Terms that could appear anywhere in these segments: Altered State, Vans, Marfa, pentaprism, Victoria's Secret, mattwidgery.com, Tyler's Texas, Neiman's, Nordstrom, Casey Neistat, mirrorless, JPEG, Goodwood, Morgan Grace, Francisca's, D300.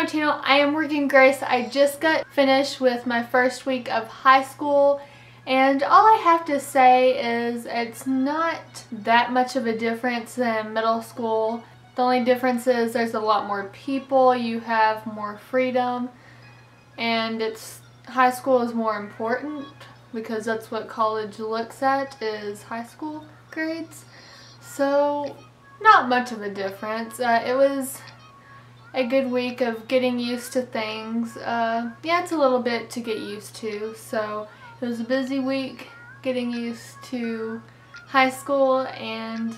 my channel. I am Morgan Grace. I just got finished with my first week of high school, and all I have to say is it's not that much of a difference than middle school. The only difference is there's a lot more people, you have more freedom, and it's high school is more important because that's what college looks at, is high school grades. So not much of a difference. It was a good week of getting used to things. Yeah, it's a little bit to get used to. So it was a busy week getting used to high school, and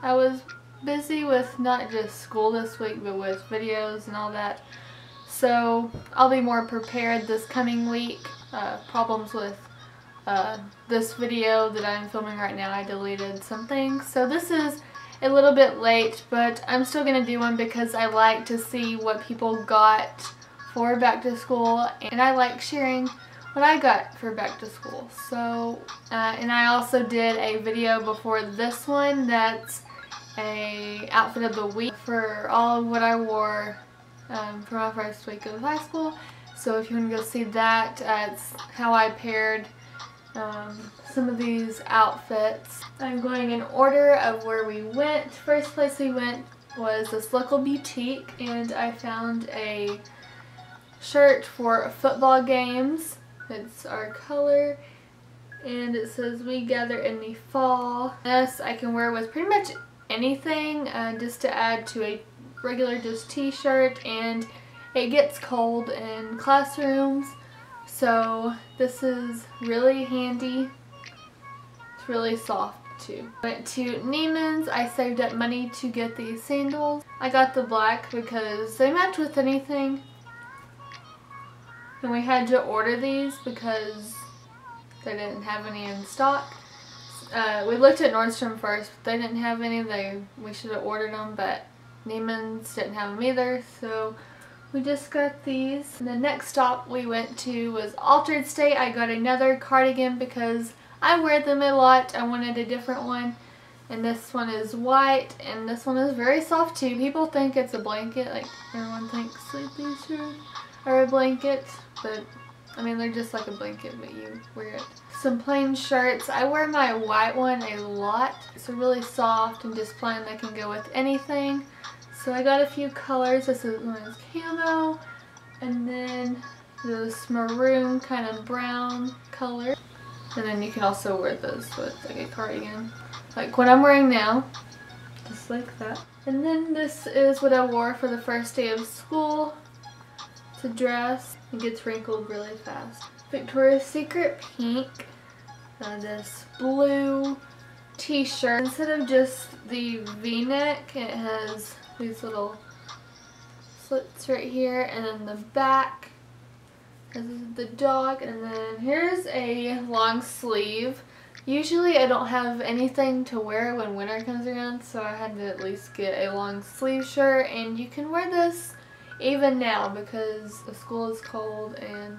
I was busy with not just school this week but with videos and all that. So I'll be more prepared this coming week. Problems with this video that I'm filming right now, I deleted some things. So this is a little bit late, but I'm still going to do one because I like to see what people got for back to school, and I like sharing what I got for back to school. So, and I also did a video before this one that's a outfit of the week for all of what I wore for my first week of high school. So if you want to go see that, it's how I paired some of these outfits. I'm going in order of where we went. First place we went was this local boutique, and I found a shirt for football games. It's our color, and it says "We gather in the fall." This I can wear with pretty much anything, just to add to a regular just t-shirt, and it gets cold in classrooms, so this is really handy. It's really soft too. Went to Neiman's. I saved up money to get these sandals. I got the black because they match with anything, and we had to order these because they didn't have any in stock. We looked at Nordstrom first, but they didn't have any. We should have ordered them, but Neiman's didn't have them either, so we just got these. And the next stop we went to was Altered State. I got another cardigan because I wear them a lot. I wanted a different one, and this one is white, and this one is very soft too. People think it's a blanket, like everyone thinks sleeping shirts are a blanket, but I mean they're just like a blanket, but you wear it. Some plain shirts. I wear my white one a lot. It's really soft and just plain. They can go with anything. So I got a few colors. This one is camo, and then this maroon kind of brown color. And then you can also wear this with like a cardigan, like what I'm wearing now, just like that. And then this is what I wore for the first day of school. It's a dress. It gets wrinkled really fast. Victoria's Secret pink, this blue t-shirt. Instead of just the v-neck, it has these little slits right here, and then the back, this is the dog, and then here's a long sleeve. Usually I don't have anything to wear when winter comes around, so I had to at least get a long sleeve shirt, and you can wear this even now because the school is cold, and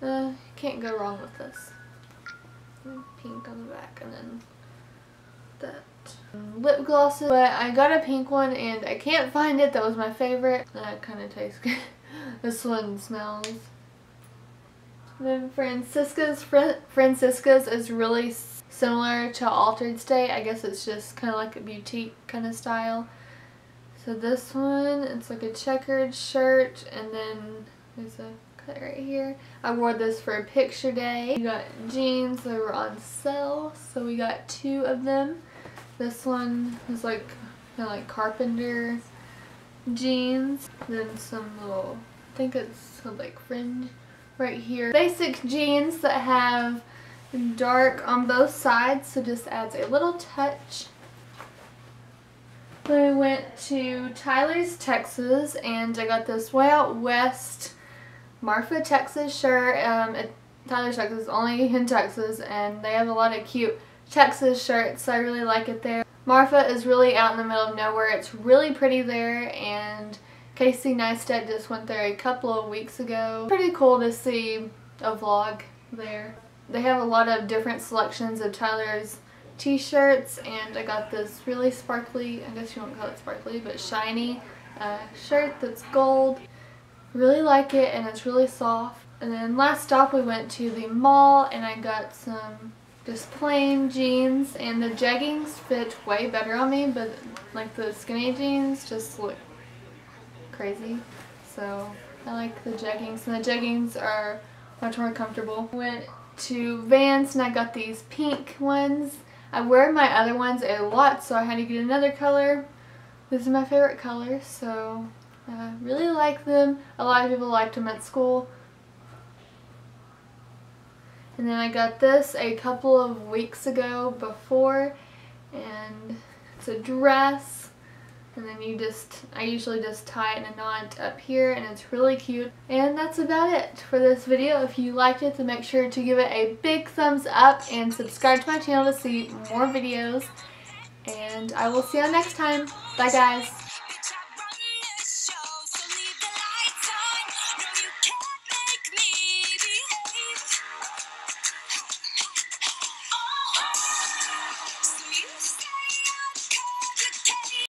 you can't go wrong with this. Pink on the back, and then that. Lip glosses, but I got a pink one and I can't find it. That was my favorite. That kind of tastes good. This one smells. And then Francisca's. Francisca's is really similar to Altered State. I guess it's just kind of like a boutique kind of style. So this one, it's like a checkered shirt, and then there's a cut right here. I wore this for a picture day. We got jeans, they were on sale, so we got two of them. This one is like kind of like carpenter jeans. Then some little, I think it's like fringe right here. Basic jeans that have dark on both sides, so just adds a little touch. We went to Tyler's Texas, and I got this Way Out West Marfa, Texas shirt. Tyler's Texas is only in Texas, and they have a lot of cute Texas shirts, so I really like it there. Marfa is really out in the middle of nowhere. It's really pretty there, and Casey Neistat just went there a couple of weeks ago. Pretty cool to see a vlog there. They have a lot of different selections of Tyler's t-shirts, and I got this really sparkly, I guess you won't call it sparkly, but shiny shirt that's gold. Really like it, and it's really soft. And then last stop we went to the mall and I got some just plain jeans, and the jeggings fit way better on me, but like the skinny jeans just look crazy. So I like the jeggings, and the jeggings are much more comfortable. Went to Vans and I got these pink ones. I wear my other ones a lot, so I had to get another color. This is my favorite color, so I really like them. A lot of people liked them at school. And then I got this a couple of weeks ago before, and it's a dress. And then you just, I usually just tie it in a knot up here, and it's really cute. And that's about it for this video. If you liked it, then make sure to give it a big thumbs up and subscribe to my channel to see more videos. And I will see you next time. Bye guys.